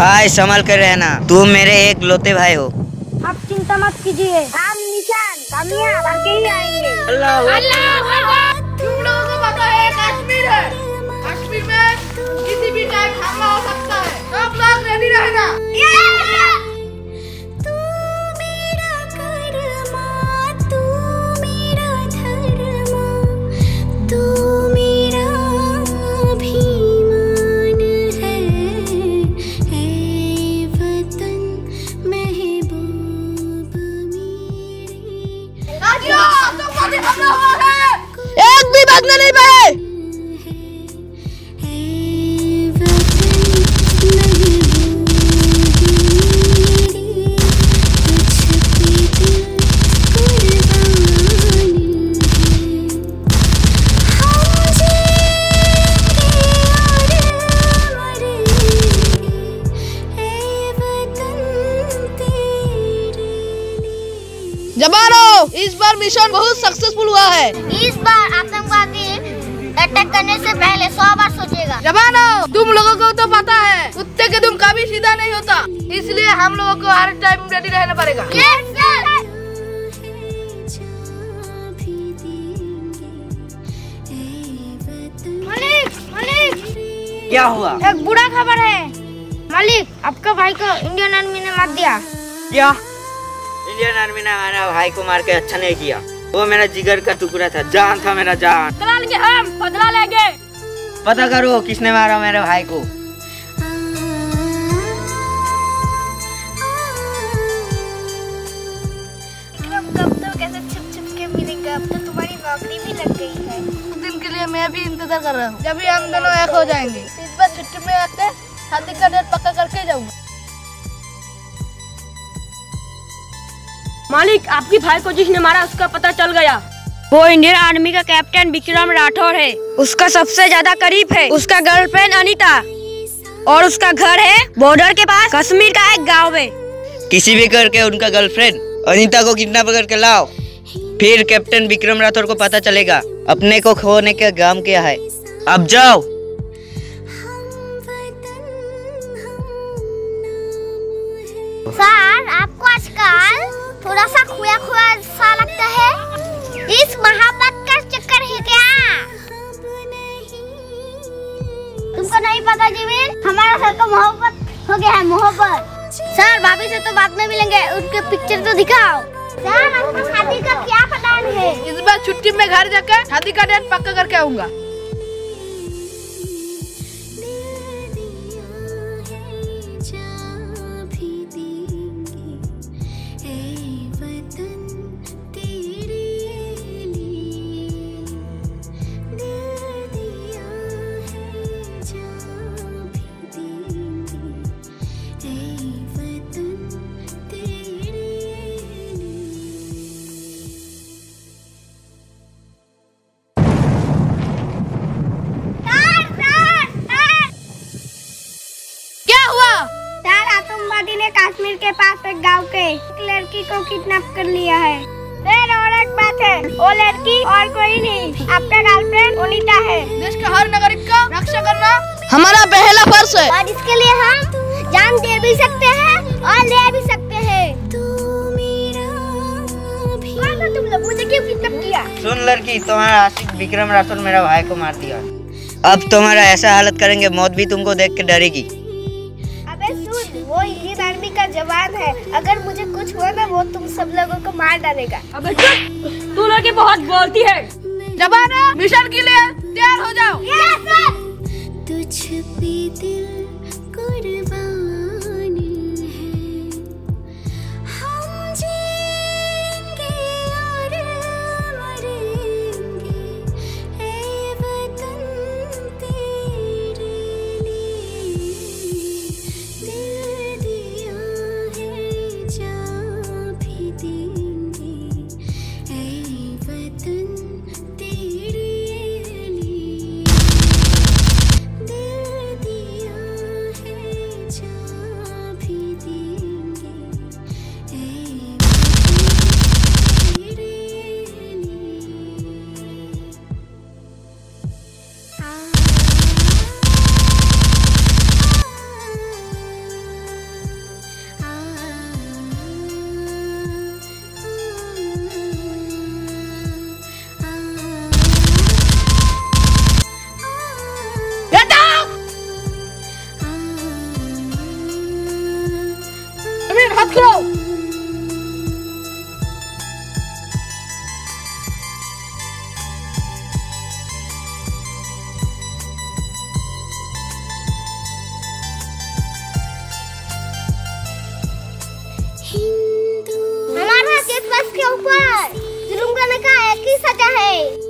भाई संभल कर रहना, तुम मेरे एक लौते भाई हो। आप चिंता मत कीजिए, हम निशान कमियां भर के ही आएंगे। अल्लाह तुम लोगों को पता है कश्मीर है, कश्मीर में किसी भी टाइम हमला हो सकता है, आप लोग रेडी रहना। तू मेरा कर्मा, तू मेरा धर्मा, तू मेरा अभिमान है वतन महबूब मेरी। एक भी भागना नहीं पाए। जवानों, इस बार मिशन बहुत सक्सेसफुल हुआ है। इस बार आतंकवादी अटैक करने से पहले 100 बार सोचेगा। जवानों, तुम लोगों को तो पता है कुत्ते के दुम कभी सीधा नहीं होता, इसलिए हम लोगों को हर टाइम रेडी रहना पड़ेगा। Yes, मालिक, मालिक। क्या हुआ? एक बुरा खबर है मालिक, आपका भाई को इंडियन आर्मी ने मार दिया। क्या? इंडियन आर्मी ने हमारा भाई को मार के अच्छा नहीं किया, वो मेरा जिगर का टुकड़ा था, जान था मेरा जान। बदला लेंगे हम, बदला लेंगे। पता करो किसने मारा मेरे भाई को। अब तो कैसे छुप छुप के मिलेंगे, अब तो तुम्हारी नौकरी भी लग गई है। उस दिन के लिए मैं भी इंतजार कर रहा हूँ, जब भी हम दोनों एक हो जाएंगे। इस बार छुट्टी में आते शादी का डेट पक्का करके जाऊँगा। मालिक, आपकी भाई को जिसने मारा उसका पता चल गया। वो इंडियन आर्मी का कैप्टन विक्रम राठौर है, उसका सबसे ज्यादा करीब है। उसका गर्लफ्रेंड अनीता और उसका घर है बॉर्डर के पास कश्मीर का एक गांव में। किसी भी करके उनका गर्लफ्रेंड अनीता को किडनैप करके लाओ, फिर कैप्टन विक्रम राठौर को पता चलेगा अपने को खोने का काम क्या है। अब जाओ। सर, आपको आजकल थोड़ा सा खोया खोया सा लगता है, इस मोहब्बत का चक्कर है क्या? तुमको नहीं पता जीवन, हमारा सर को मोहब्बत हो गया है, मोहब्बत। सर, भाभी से तो बाद में मिलेंगे, उनके पिक्चर तो दिखाओ। सर, आपको शादी का क्या प्लान है? इस बार छुट्टी में घर जाकर शादी का डेट पक्का करके आऊँगा। कश्मीर के पास एक गांव के एक लड़की को किडनैप कर लिया है। फिर और एक बात है, वो लड़की और कोई नहीं, आपका गर्लफ्रेंड अनीता है। देश के हर नागरिक का रक्षा करना हमारा पहला फर्ज है, और इसके लिए हम जान दे भी सकते हैं और ले भी सकते हैं। तुम लोग मुझे क्यों किडनैप किया? सुन लड़की, तुम्हारा आशिक विक्रम राठौर मेरा भाई को मार दिया। अब तुम्हारा ऐसा हालत करेंगे, मौत भी तुमको देख के डरेगी। वो इंडियन आर्मी का जवान है, अगर मुझे कुछ हुआ ना वो तुम सब लोगों को मार डालेगा। अबे चुप, तू लड़की बहुत बोलती है। जवानों, मिशन के लिए तैयार हो जाओ। Yes sir. तुझ पे दिल कुर्बानी है, हम जिएंगे और मरेंगे ऐ वतन तेरे लिए। ऊपर जुर्म करने का एक ही सजा है।